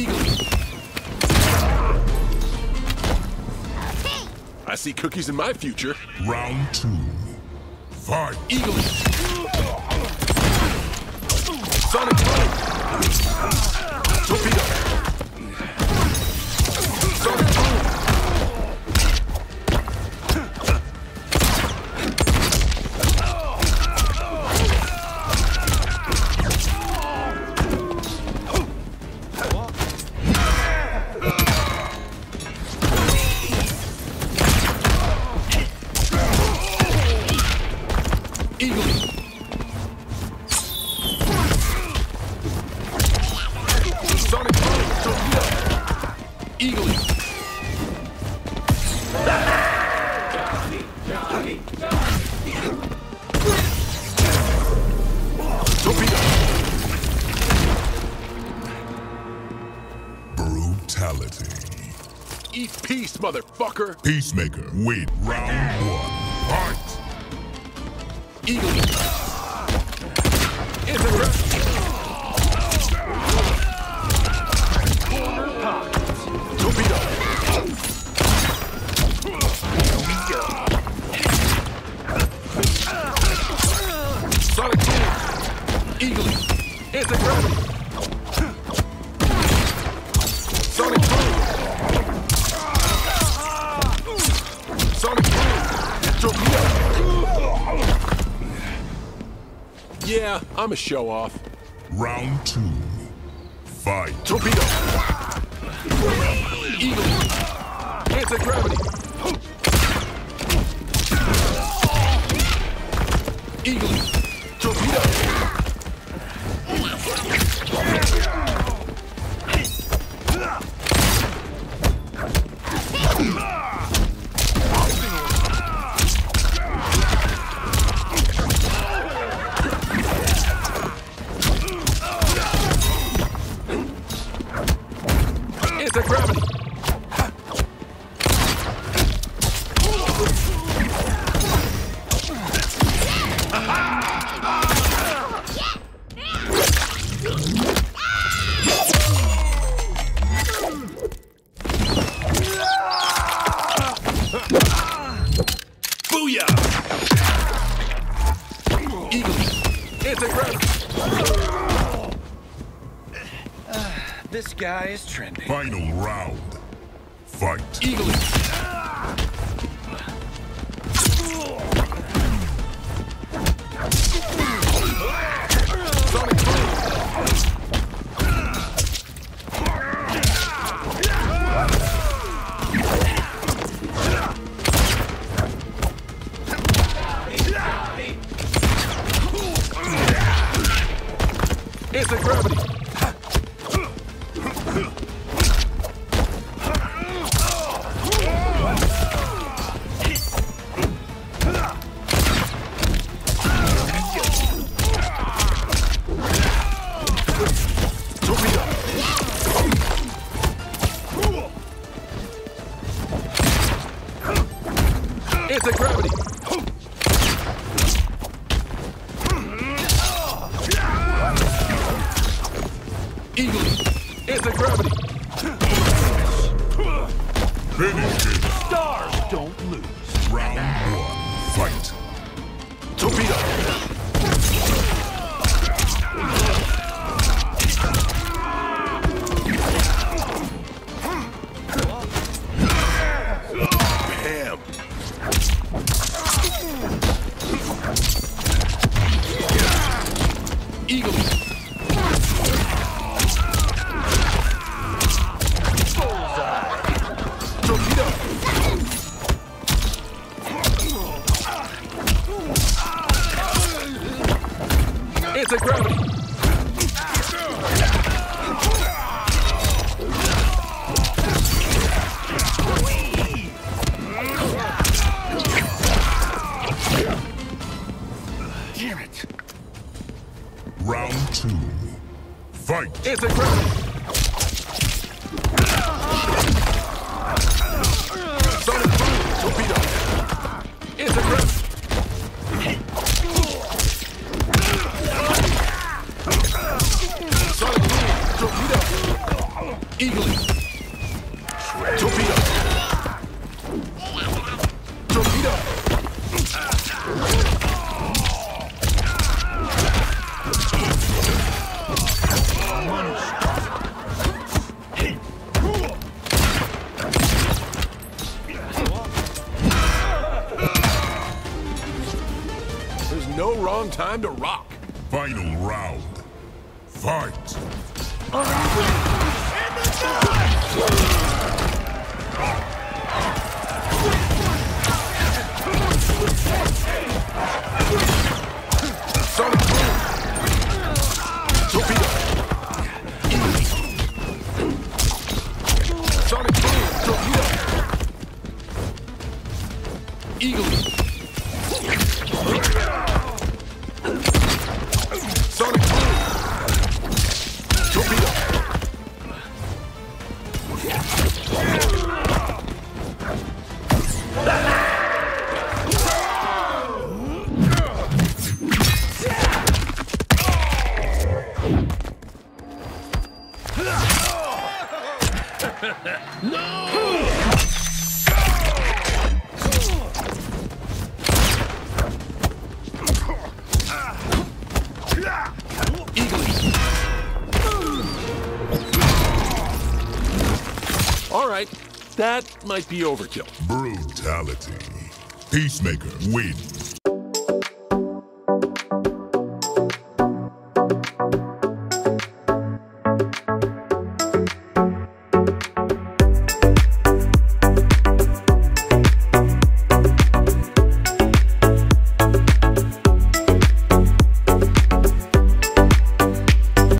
Eagly. Hey. I see cookies in my future. Round two. Fight. Eagly. Sonic Boom. Torpedo. Eat peace, motherfucker! Peacemaker, win. Round one. Fight! Eagly. In the rest. Corner pocket. Torpedo. Here we go. Sonic Cage. Eagly. In the rest. Yeah, I'm a show-off. Round two. Fight. Torpedo. Eagle. Anti-gravity. Eagle. Torpedo. Anti-gravity! Booyah! Eagly! Anti-gravity! This guy is trending. Final round. Fight. Eagly. It's a gravity. Anti-gravity! Eagly! Anti-gravity! Finish it! Stars don't lose! Round one, fight! Torpedo! Bam! Eagly! Anti-gravity! Damn it! Round two. Fight! Anti-gravity! Sonic Boom! Torpedo! Anti-gravity! Sonic Boom! Torpedo! Eagly. Torpedo. Torpedo. There's no wrong time to rock. Final round. Fight. That might be overkill. Brutality. Peacemaker wins.